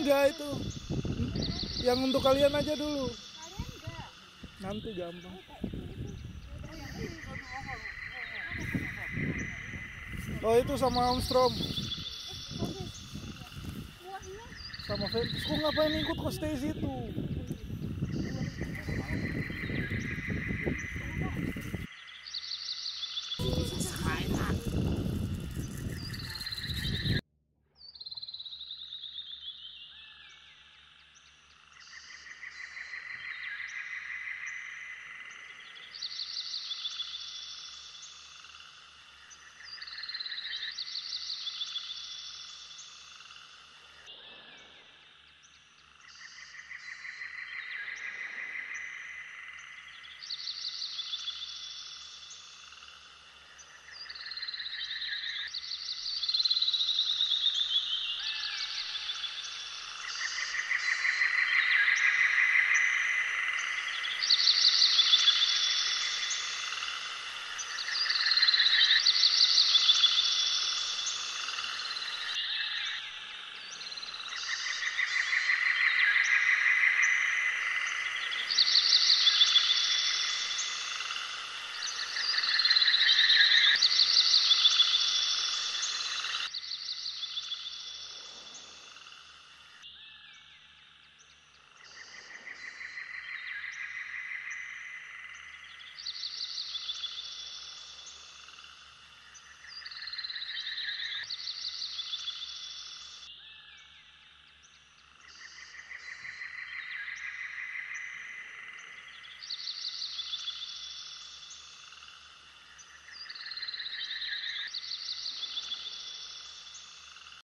Enggak itu. Yang untuk kalian aja dulu. Kalian enggak. Nanti gampang. Oh itu sama Armstrong. Sama Fem. Terus kok ngapain ikut ke Stasi itu?